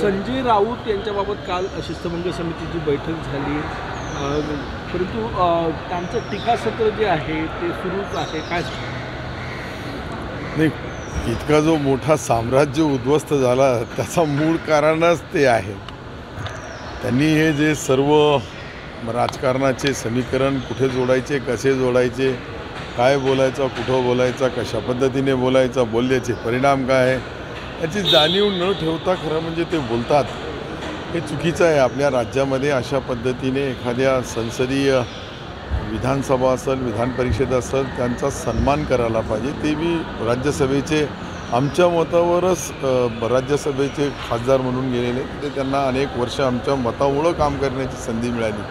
संजय राऊत यांच्याबाबत काल शिष्टमंडळ समितीची बैठक झाली, परंतु त्यांचं टीकासत्र जे आहे ते सुरूच आहे, काय नाही? इतका जो मोठा साम्राज्य उद्ध्वस्त झाला त्याचा मूळ कारणच ते आहे. त्यांनी हे जे सर्व राजकारणाचे समीकरण कुठे जोडायचे, कसे जोडायचे, काय बोलायचं, कुठं बोलायचं, कशा पद्धतीने बोलायचं, बोलल्याचे परिणाम काय आहे याची जाणीव न ठेवता खरं म्हणजे ते बोलतात, हे चुकीचं आहे. आपल्या राज्यामध्ये अशा पद्धतीने एखाद्या संसदीय विधानसभा असेल, विधान परिषद असेल, त्यांचा सन्मान करायला पाहिजे. ते बी राज्यसभेचे आमच्या मतावरच राज्यसभेचे खासदार म्हणून गेलेले, ते त्यांना अनेक वर्ष आमच्या मतामुळं काम करण्याची संधी मिळाली,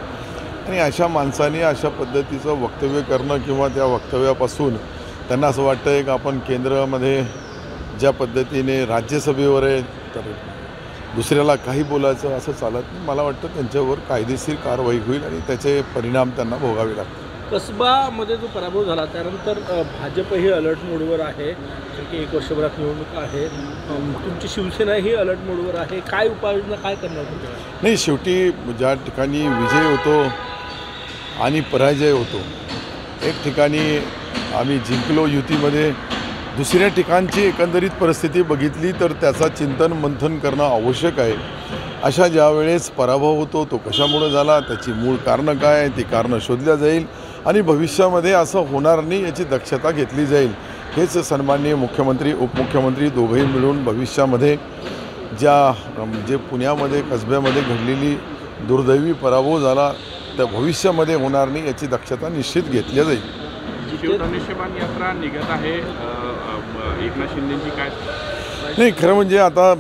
आणि अशा माणसाने अशा पद्धतीचं वक्तव्य करणं किंवा त्या वक्तव्यापासून त्यांना असं वाटतं आहे की आपण केंद्रामध्ये ज्या पद्धतीने राज्यसभेवर आहे तर दुसऱ्याला काही बोलायचं असं चालत नाही. मला वाटतं त्यांच्यावर कायदेशीर कारवाई होईल आणि त्याचे परिणाम त्यांना भोगावे लागतील. कसबामध्ये जो पराभव झाला त्यानंतर भाजप ही अलर्ट मोडवर आहे, की 1 वर्षभरात निवडणुका आहे, तुमची शिवसेना ही अलर्ट मोडवर आहे, काय उपाययोजना काय करणार तुम्ही? नाही, शेवटी ज्या ठिकाणी विजय होतो आणि पराजय होतो, एक ठिकाणी आम्ही जिंकलो युतीमध्ये, दुसऱ्या ठिकाणची एकंदरीत परिस्थिती बघितली तर त्याचा चिंतन मंथन करणं आवश्यक आहे. अशा ज्यावेळेस पराभव होतो तो कशामुळे झाला, त्याची मूळ कारणं काय, ती कारणं शोधल्या जाईल आणि भविष्यामध्ये असं होणार नाही याची दक्षता घेतली जाईल. हेच सन्माननीय मुख्यमंत्री, उपमुख्यमंत्री दोघेही मिळून भविष्यामध्ये जे पुण्यामध्ये कसब्यामध्ये घडलेली दुर्दैवी पराभव झाला त्या भविष्यामध्ये होणार नाही याची दक्षता निश्चित घेतली जाईल. धनुष्यबाण यात्रा निघत आहे, एकनाथ शिंदेची काय? नाही, खरं म्हणजे आता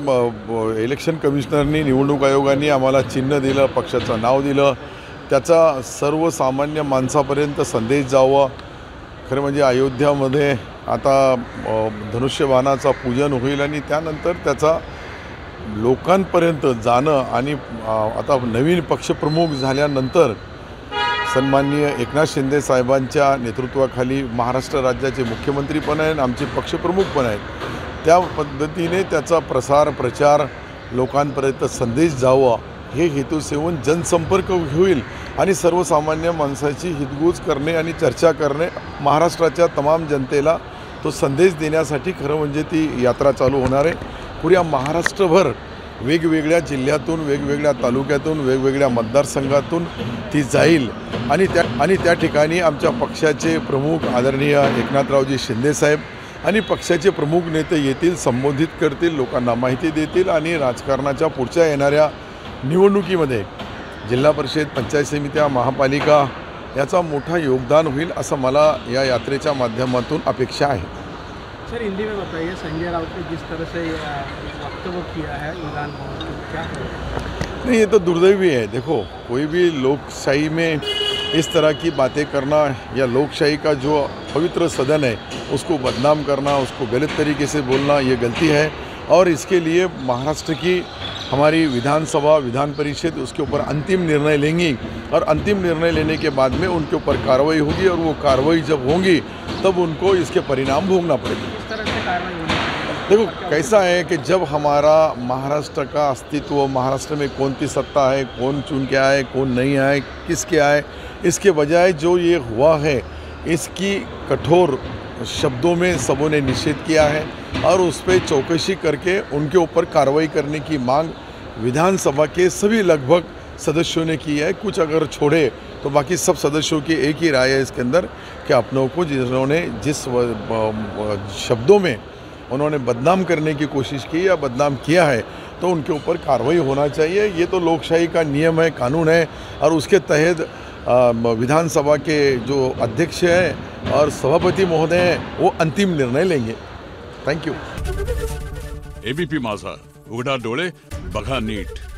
इलेक्शन कमिशनरनी, निवडणूक आयोगाने आम्हाला चिन्ह दिलं, पक्षाचं नाव दिलं, त्याचा सर्वसामान्य माणसापर्यंत संदेश जावा. खरं म्हणजे अयोध्यामध्ये आता धनुष्यबाणाचा पूजन होईल आणि त्यानंतर त्याचा लोकांपर्यंत जाणं, आणि आता नवीन पक्षप्रमुख झाल्यानंतर सन्माननीय एकनाथ शिंदे साहेबांच्या नेतृत्वाखाली महाराष्ट्र राज्याचे मुख्यमंत्री पण आहेत, आमचे पक्षप्रमुख पण आहेत, त्या पद्धतीने त्याचा प्रसार प्रचार लोकांपर्यंत संदेश जावा हे हेतू सेवून जनसंपर्क होईल आणि सर्वसामान्य माणसाची हितगुज करणे आणि चर्चा करणे, महाराष्ट्राच्या तमाम जनतेला तो संदेश देण्यासाठी खरं म्हणजे ती यात्रा चालू होणार आहे. पुऱ्या महाराष्ट्रभर वेगवेगळ्या जिल्ह्यातून, वेगवेगळ्या तालुक्यातून, वेगवेगळ्या मतदारसंघातून ती जाईल आणि त्या ठिकाणी आमच्या पक्षाचे प्रमुख आदरणीय एकनाथरावजी शिंदेसाहेब आणि पक्षाचे प्रमुख नेते येतील, संबोधित करतील, लोकांना माहिती देतील आणि राजकारणाच्या पुढच्या येणाऱ्या निवडणुकीमध्ये जिल्हा परिषद, पंचायत समित्या, महापालिका याचा मोठा योगदान होईल असं मला या यात्रेच्या माध्यमातून अपेक्षा आहे. सर, हिंदी में बताइए, संजय राउत ने जिस तरह से वक्तव्य किया है ईरान भवन क्या है? नहीं, ये तो दुर्दैवी है. देखो, कोई भी लोकशाही में इस तरह की बातें करना या लोकशाही का जो पवित्र सदन है उसको बदनाम करना, उसको गलत तरीके से बोलना, ये गलती है. और इसके लिए महाराष्ट्र की हमारी विधानसभा, विधान परिषद उसके ऊपर अंतिम निर्णय लेंगी और अंतिम निर्णय लेने के बाद में उनके ऊपर कार्रवाई होगी, और वो कार्रवाई जब होंगी तब उनको इसके परिणाम भोगना पड़ेगा. इस तरह से कार्रवाई होगी. देखो, कैसा है कि जब हमारा महाराष्ट्र का अस्तित्व, महाराष्ट्र में कौन की सत्ता है, कौन चुन के आए, कौन नहीं आए, किसके आए, इसके बजाय जो ये हुआ है इसकी कठोर शब्दों में सबों ने निषेध किया है और उस पर चौकसी करके उनके ऊपर कार्रवाई करने की मांग विधानसभा के सभी लगभग सदस्यों ने की है. कुछ अगर छोड़े तो बाकी सब सदस्यों की एक ही राय है इसके अंदर कि अपनों को जिन्होंने जिस शब्दों में उन्होंने बदनाम करने की कोशिश की या बदनाम किया है तो उनके ऊपर कार्रवाई होना चाहिए. ये तो लोकशाही का नियम है, कानून है, और उसके तहत विधानसभा के जो अध्यक्ष हैं और सभापति महोदय हैं वो अंतिम निर्णय लेंगे. Thank you. ABP माझा, उघडा डोळे बघा नीट.